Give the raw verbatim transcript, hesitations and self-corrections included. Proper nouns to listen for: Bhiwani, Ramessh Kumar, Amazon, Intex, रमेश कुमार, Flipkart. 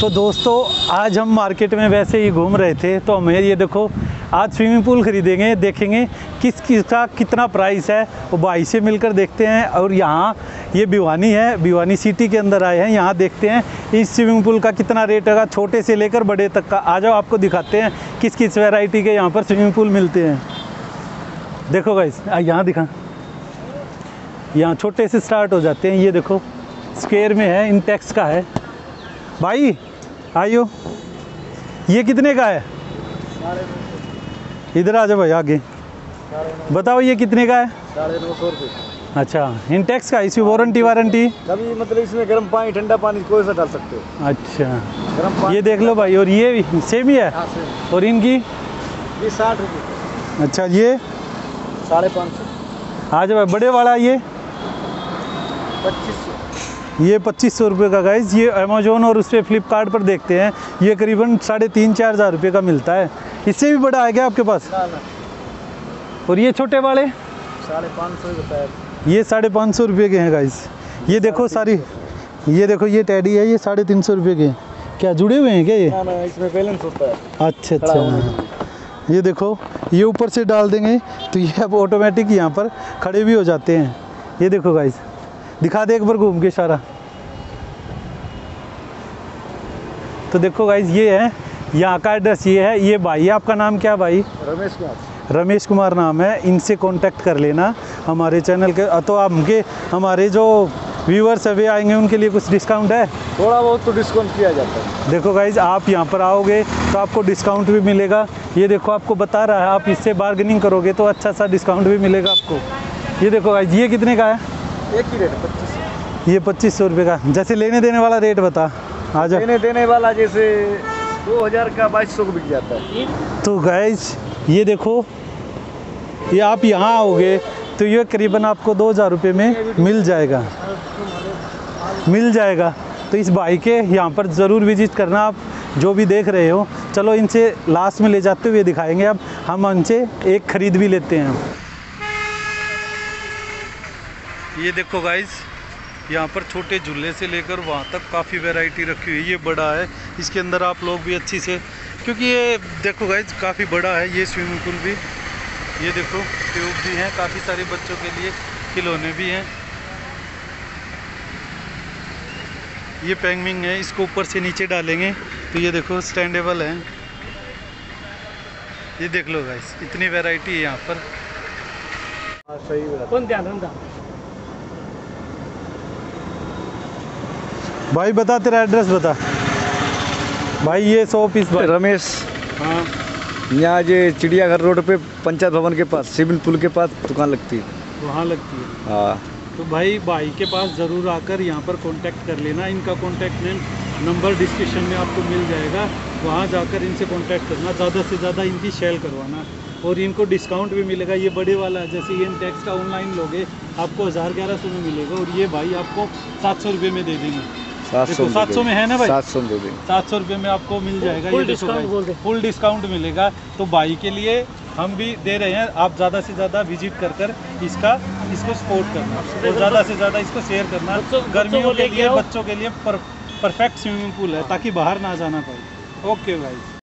तो दोस्तों आज हम मार्केट में वैसे ही घूम रहे थे तो हमें ये देखो आज स्विमिंग पूल खरीदेंगे, देखेंगे किस किस का कितना प्राइस है वो भाई से मिलकर देखते हैं। और यहाँ ये भिवानी है, भिवानी सिटी के अंदर आए हैं, यहाँ देखते हैं इस स्विमिंग पूल का कितना रेट होगा, छोटे से लेकर बड़े तक का। आ जाओ आपको दिखाते हैं किस किस वैरायटी के यहाँ पर स्विमिंग पूल मिलते हैं। देखो गाइस यहाँ दिखा, यहाँ छोटे से स्टार्ट हो जाते हैं। ये देखो स्क्वेयर में है, इंटेक्स का है। भाई आइयो, ये कितने का है? इधर आ जाओ भाई आगे, बताओ ये कितने का है? साढ़े नौ सौ रुपये। अच्छा, इंटेक्स का। इसमें वारंटी वारंटी कभी मतलब इसमें गर्म पानी ठंडा पानी कोई सा डाल सकते हो। अच्छा, ये देख लो भाई। और ये सेम ही है। और इनकी ये साठ रुपये। अच्छा, ये साढ़े पाँच सौ। आ जाओ भाई, बड़े वाला ये पच्चीस सौ, ये पच्चीस सौ रुपये का। गाइस ये अमेजोन और उस पर फ्लिपकार्ट पर देखते हैं, ये करीबन साढ़े तीन चार हज़ार रुपये का मिलता है। इससे भी बड़ा आ गया आपके पास? ना ना। और ये छोटे वाले साढ़े पाँच सौ रुपये, ये साढ़े पाँच सौ रुपये के हैं। गाइस ये देखो सारी, ये देखो ये टैडी है, ये साढ़े तीन सौ रुपये के हैं। क्या जुड़े हुए हैं क्या ये? ना ना, इसमें बैलेंस होता है। अच्छा अच्छा, ये देखो ये ऊपर से डाल देंगे तो ये अब ऑटोमेटिक यहाँ पर खड़े भी हो जाते हैं। ये देखो गाइस, दिखा दे एक बार घूम के सारा। तो देखो गाइज ये है, यहाँ का एड्रेस ये है। ये भाई, आपका नाम क्या भाई? रमेश कुमार। रमेश कुमार नाम है, इनसे कांटेक्ट कर लेना हमारे चैनल के। तो आप के हमारे जो व्यूअर्स अभी आएंगे उनके लिए कुछ डिस्काउंट है? थोड़ा बहुत तो डिस्काउंट किया जाता है। देखो गाइज आप यहाँ पर आओगे तो आपको डिस्काउंट भी मिलेगा। ये देखो आपको बता रहा है, आप इससे बार्गेनिंग करोगे तो अच्छा सा डिस्काउंट भी मिलेगा आपको। ये देखो गाइज ये कितने का है? एक ही रेट पच्चीस। ये पच्चीस सौ रुपये का। जैसे लेने देने वाला रेट बता। आ जाओ, लेने देने वाला जैसे दो हज़ार का बाईस सौ को बिक जाता है। तो गाइज ये देखो, ये आप यहाँ आओगे तो ये करीबन आपको दो हज़ार रुपये में मिल जाएगा, मिल जाएगा। तो इस भाई के यहाँ पर ज़रूर विजिट करना आप जो भी देख रहे हो। चलो इनसे लास्ट में ले जाते हुए दिखाएंगे। अब हम इनसे एक ख़रीद भी लेते हैं। ये देखो गाइज यहाँ पर छोटे झूले से लेकर वहाँ तक काफ़ी वैरायटी रखी हुई है। ये बड़ा है, इसके अंदर आप लोग भी अच्छी से, क्योंकि ये देखो गाइज काफ़ी बड़ा है ये स्विमिंग पूल भी। ये देखो ट्यूब भी हैं, काफ़ी सारे बच्चों के लिए खिलौने भी हैं। ये पेंगविन है, इसको ऊपर से नीचे डालेंगे तो ये देखो स्टैंडेबल है। ये देख लो गाइज इतनी वेराइटी है यहाँ पर। हाँ सही बात। भाई बता, तेरा एड्रेस बता भाई। ये सौ पीस। रमेश। हाँ, यहाँ ये चिड़ियाघर रोड पे पंचायत भवन के पास स्विमिंग पूल के पास दुकान लगती है, वहाँ लगती है। हाँ, तो भाई भाई के पास ज़रूर आकर यहाँ पर कांटेक्ट कर लेना। इनका कांटेक्ट नंबर डिस्क्रिप्शन में आपको मिल जाएगा, वहाँ जाकर इनसे कांटेक्ट करना। ज़्यादा से ज़्यादा इनकी शेयर करवाना और इनको डिस्काउंट भी मिलेगा। ये बड़े वाला जैसे ये टैक्स का ऑनलाइन लोगे आपको हज़ार ग्यारह सौ में मिलेगा और ये भाई आपको सात सौ रुपये में दे देंगे। सात सौ में है ना भाई? सात सौ में सात सौ रुपये में आपको मिल जाएगा। फुल डिस्काउंट, फुल डिस्काउंट मिलेगा। तो भाई के लिए हम भी दे रहे हैं, आप ज़्यादा से ज़्यादा विजिट कर कर इसका इसको सपोर्ट करना और ज़्यादा से ज़्यादा इसको शेयर करना। गर्मियों के लिए बच्चों के लिए परफेक्ट स्विमिंग पूल है, ताकि बाहर ना जाना पड़े। ओके भाई।